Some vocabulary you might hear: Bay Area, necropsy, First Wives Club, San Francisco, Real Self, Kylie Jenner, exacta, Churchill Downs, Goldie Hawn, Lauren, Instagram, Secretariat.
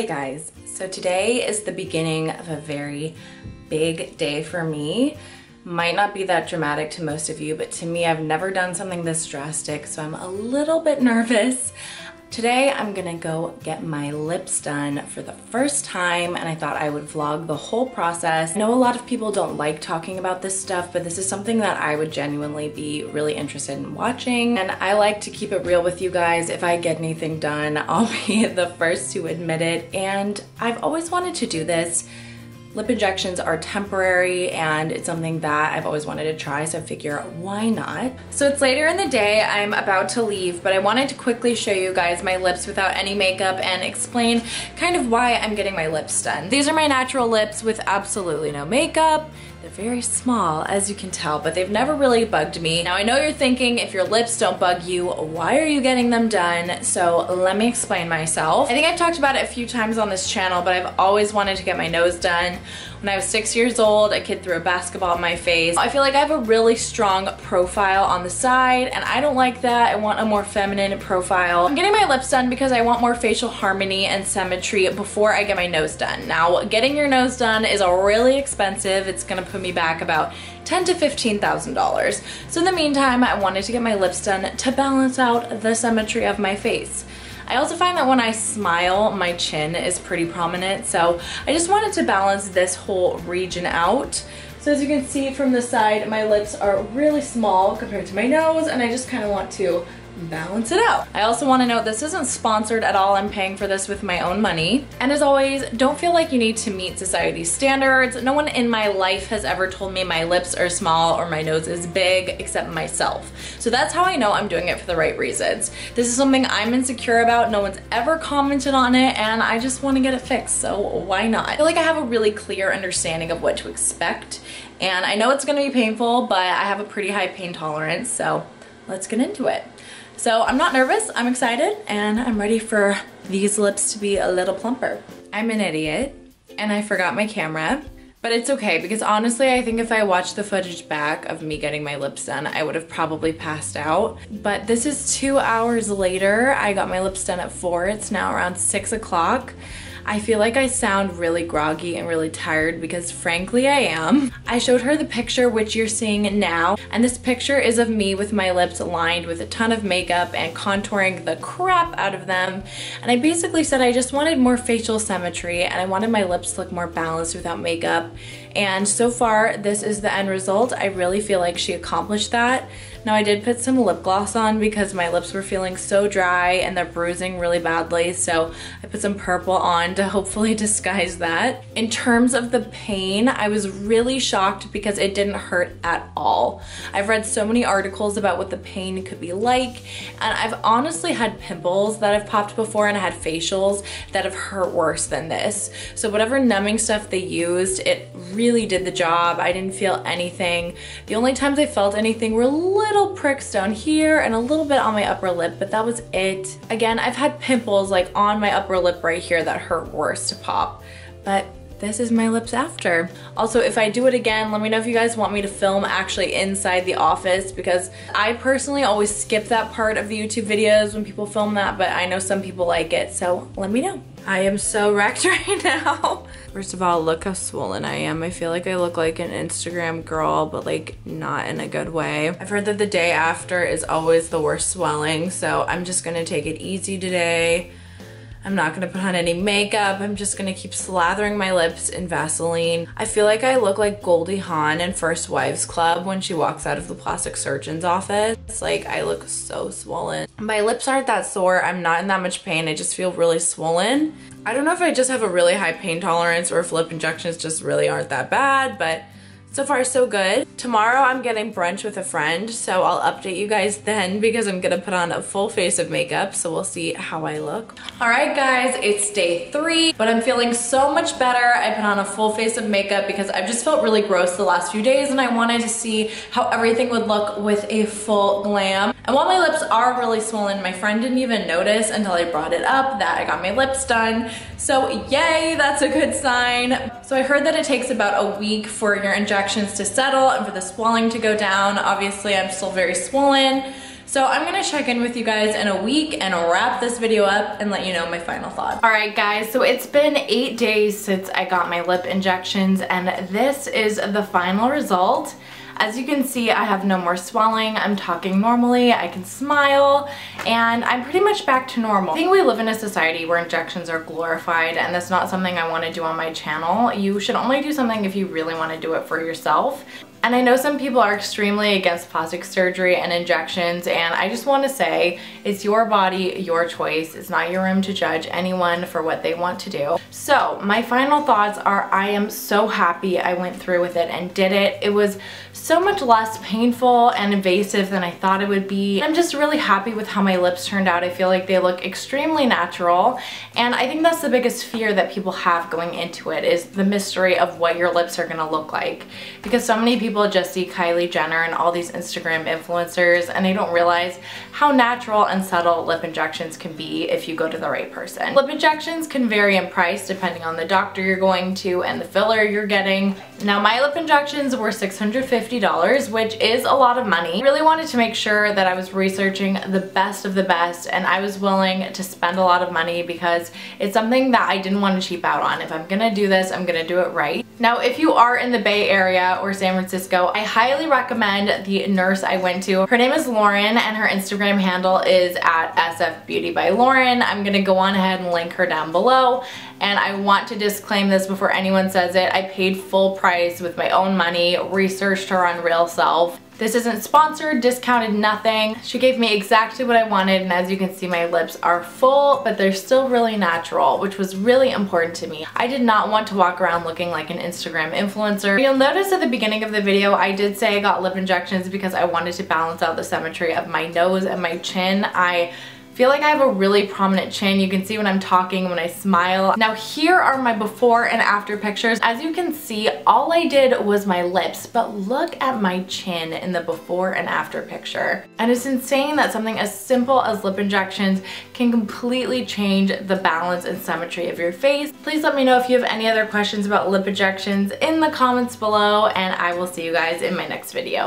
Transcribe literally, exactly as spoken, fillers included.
Hey guys, so today is the beginning of a very big day for me. Might not be that dramatic to most of you, but to me, I've never done something this drastic, so I'm a little bit nervous. Today, I'm gonna go get my lips done for the first time, and I thought I would vlog the whole process. I know a lot of people don't like talking about this stuff, but this is something that I would genuinely be really interested in watching, and I like to keep it real with you guys. If I get anything done, I'll be the first to admit it, and I've always wanted to do this. Lip injections are temporary and it's something that I've always wanted to try, so I figure why not? So it's later in the day, I'm about to leave, but I wanted to quickly show you guys my lips without any makeup and explain kind of why I'm getting my lips done. These are my natural lips with absolutely no makeup. They're very small, as you can tell, but they've never really bugged me. Now I know you're thinking, if your lips don't bug you, why are you getting them done? So let me explain myself. I think I've talked about it a few times on this channel, but I've always wanted to get my nose done. When I was six years old, a kid threw a basketball in my face. I feel like I have a really strong profile on the side, and I don't like that. I want a more feminine profile. I'm getting my lips done because I want more facial harmony and symmetry before I get my nose done. Now, getting your nose done is really expensive. It's gonna put me back about ten to fifteen thousand dollars. So in the meantime, I wanted to get my lips done to balance out the symmetry of my face. I also find that when I smile, my chin is pretty prominent, so I just wanted to balance this whole region out. So as you can see from the side, my lips are really small compared to my nose, and I just kind of want to balance it out. I also want to note this isn't sponsored at all. I'm paying for this with my own money. And as always, don't feel like you need to meet society's standards. No one in my life has ever told me my lips are small or my nose is big except myself. So that's how I know I'm doing it for the right reasons. This is something I'm insecure about. No one's ever commented on it, and I just want to get it fixed, so why not? I feel like I have a really clear understanding of what to expect, and I know it's going to be painful, but I have a pretty high pain tolerance, so let's get into it. So I'm not nervous, I'm excited, and I'm ready for these lips to be a little plumper. I'm an idiot, and I forgot my camera, but it's okay because honestly, I think if I watched the footage back of me getting my lips done, I would have probably passed out. But this is two hours later. I got my lips done at four. It's now around six o'clock. I feel like I sound really groggy and really tired because frankly I am. I showed her the picture which you're seeing now, and this picture is of me with my lips lined with a ton of makeup and contouring the crap out of them, and I basically said I just wanted more facial symmetry and I wanted my lips to look more balanced without makeup, and so far this is the end result. I really feel like she accomplished that. Now I did put some lip gloss on because my lips were feeling so dry and they're bruising really badly, so I put some purple on to hopefully disguise that. In terms of the pain, I was really shocked because it didn't hurt at all. I've read so many articles about what the pain could be like, and I've honestly had pimples that have popped before and I had facials that have hurt worse than this. So whatever numbing stuff they used, it really did the job. I didn't feel anything. The only times I felt anything were little little pricks down here and a little bit on my upper lip, but that was it. Again, I've had pimples like on my upper lip right here that hurt worse to pop, but this is my lips after. Also, if I do it again, let me know if you guys want me to film actually inside the office, because I personally always skip that part of the YouTube videos when people film that, but I know some people like it, so let me know. I am so wrecked right now. First of all, look how swollen I am. I feel like I look like an Instagram girl, but like not in a good way. I've heard that the day after is always the worst swelling, so I'm just gonna take it easy today. I'm not gonna put on any makeup. I'm just gonna keep slathering my lips in Vaseline. I feel like I look like Goldie Hawn in First Wives Club when she walks out of the plastic surgeon's office. It's like I look so swollen. My lips aren't that sore. I'm not in that much pain. I just feel really swollen. I don't know if I just have a really high pain tolerance or if lip injections just really aren't that bad, but so far so good. Tomorrow I'm getting brunch with a friend, so I'll update you guys then because I'm gonna put on a full face of makeup, so we'll see how I look. All right guys, it's day three, but I'm feeling so much better. I put on a full face of makeup because I've just felt really gross the last few days and I wanted to see how everything would look with a full glam. And while my lips are really swollen, my friend didn't even notice until I brought it up that I got my lips done. So yay, that's a good sign. So I heard that it takes about a week for your injections to settle and for the swelling to go down. Obviously, I'm still very swollen. So I'm gonna check in with you guys in a week and wrap this video up and let you know my final thoughts. All right guys, so it's been eight days since I got my lip injections and this is the final result. As you can see, I have no more swelling, I'm talking normally, I can smile, and I'm pretty much back to normal. I think we live in a society where injections are glorified, and that's not something I want to do on my channel. You should only do something if you really want to do it for yourself. And I know some people are extremely against plastic surgery and injections, and I just want to say it's your body, your choice. It's not your room to judge anyone for what they want to do. So my final thoughts are I am so happy I went through with it and did it. It was so much less painful and invasive than I thought it would be. I'm just really happy with how my lips turned out. I feel like they look extremely natural, and I think that's the biggest fear that people have going into it is the mystery of what your lips are going to look like, because so many people People just see Kylie Jenner and all these Instagram influencers and they don't realize how natural and subtle lip injections can be if you go to the right person. Lip injections can vary in price depending on the doctor you're going to and the filler you're getting. Now my lip injections were six hundred fifty dollars, which is a lot of money. I really wanted to make sure that I was researching the best of the best and I was willing to spend a lot of money because it's something that I didn't want to cheap out on. If I'm gonna do this, I'm gonna do it right. Now if you are in the Bay Area or San Francisco, I highly recommend the nurse I went to. Her name is Lauren and her Instagram handle is at s f beauty by lauren. I'm gonna go on ahead and link her down below, and I want to disclaim this before anyone says it. I paid full price with my own money, researched her on Real Self. This isn't sponsored, discounted, nothing. She gave me exactly what I wanted, and as you can see, my lips are full, but they're still really natural, which was really important to me. I did not want to walk around looking like an Instagram influencer. You'll notice at the beginning of the video, I did say I got lip injections because I wanted to balance out the symmetry of my nose and my chin. I I feel like I have a really prominent chin. You can see when I'm talking, when I smile. Now here are my before and after pictures. As you can see, all I did was my lips, but look at my chin in the before and after picture. And it's insane that something as simple as lip injections can completely change the balance and symmetry of your face. Please let me know if you have any other questions about lip injections in the comments below, and I will see you guys in my next video.